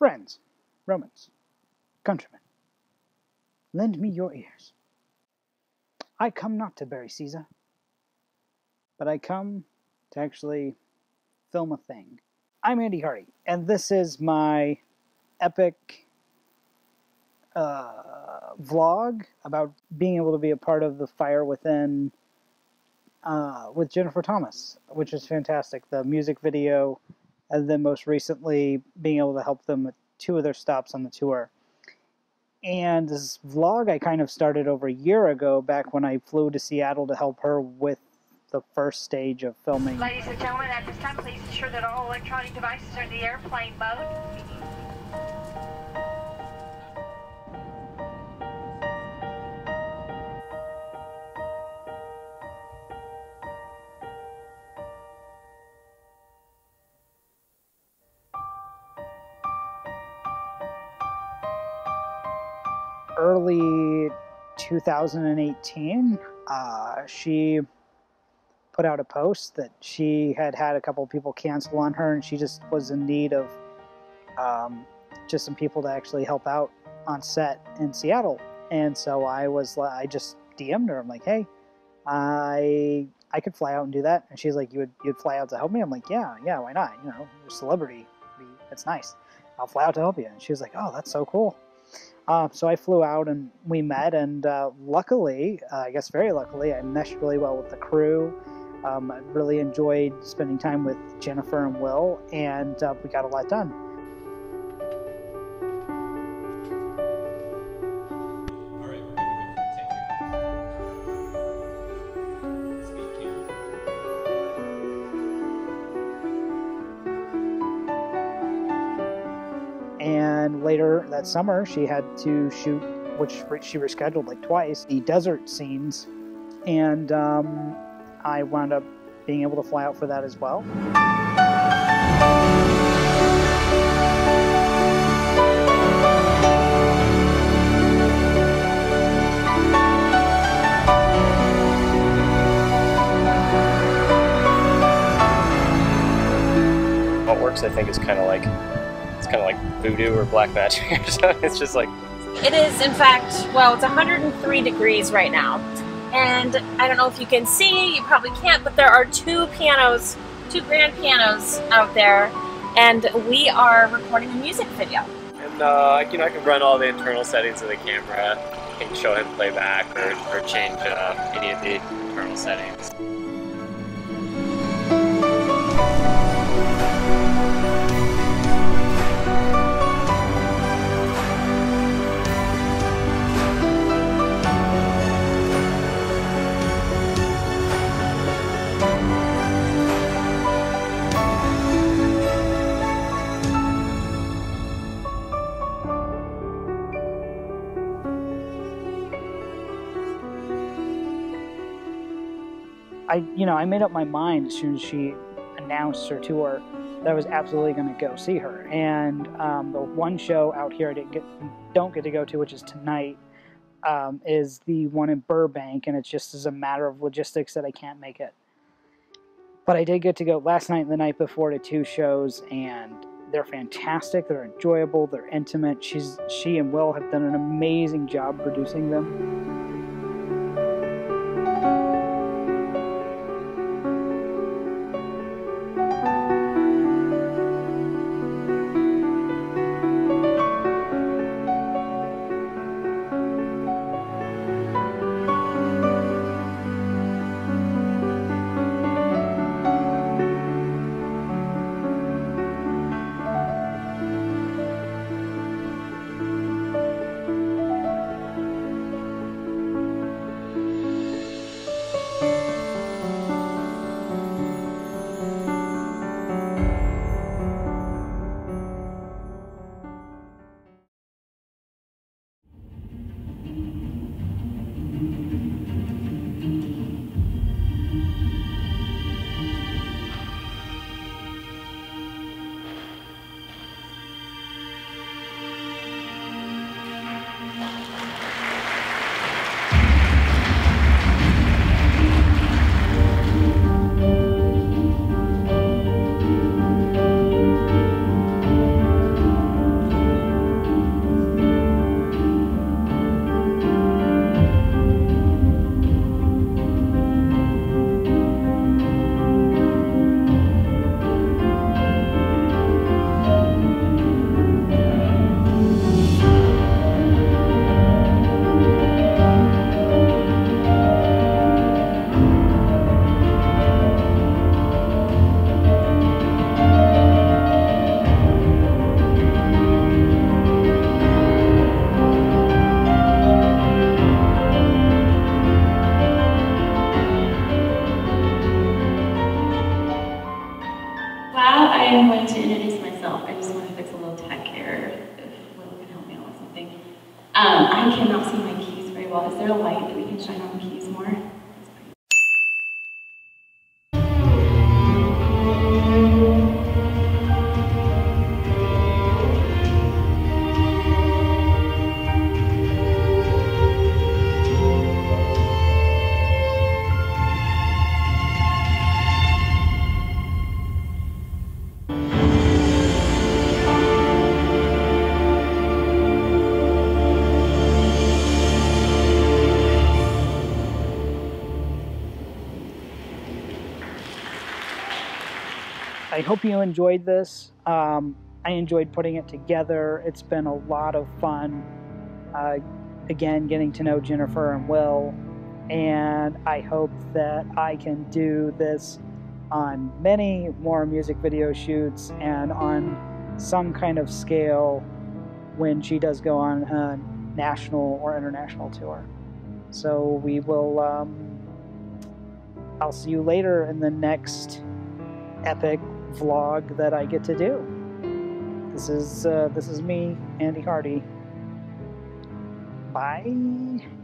Friends, Romans, countrymen, lend me your ears. I come not to bury Caesar, but I come to actually film a thing. I'm Andy Hardy, and this is my epic vlog about being able to be a part of The Fire Within with Jennifer Thomas, which is fantastic. The music video, and then most recently being able to help them with two of their stops on the tour. And this vlog I kind of started over a year ago, back when I flew to Seattle to help her with the first stage of filming. Ladies and gentlemen, at this time, please ensure that all electronic devices are in the airplane mode. Early 2018, she put out a post that she had had a couple of people cancel on her, and she just was in need of just some people to actually help out on set in Seattle. And so I just DM'd her. I'm like, hey, I could fly out and do that. And she's like, you'd fly out to help me? I'm like, yeah, why not? You know, you're a celebrity. It's nice. I'll fly out to help you. And she was like, oh, that's so cool. So I flew out and we met, and luckily, I guess very luckily, I meshed really well with the crew. I really enjoyed spending time with Jennifer and Will, and we got a lot done. And later that summer, she had to shoot, which she rescheduled like twice, the desert scenes. And I wound up being able to fly out for that as well. What works, I think, is kind of like voodoo or black magic. It's just like... It is, in fact, well, it's 103 degrees right now. And I don't know if you can see, you probably can't, but there are two grand pianos out there, and we are recording a music video. And, you know, I can run all the internal settings of the camera and show him playback or change any of the internal settings. I made up my mind as soon as she announced her tour that I was absolutely going to go see her. And the one show out here I don't get to go to, which is tonight, is the one in Burbank, and it's just as a matter of logistics that I can't make it. But I did get to go last night and the night before to two shows, and they're fantastic. They're enjoyable. They're intimate. She and Will have done an amazing job producing them. I cannot see my keys very well. Is there a light that we can shine on the keys more? I hope you enjoyed this. I enjoyed putting it together. It's been a lot of fun, again, getting to know Jennifer and Will, and I hope that I can do this on many more music video shoots and on some kind of scale when she does go on a national or international tour. So we will, I'll see you later in the next epic vlog that I get to do. This is me, Andy Hardy. Bye.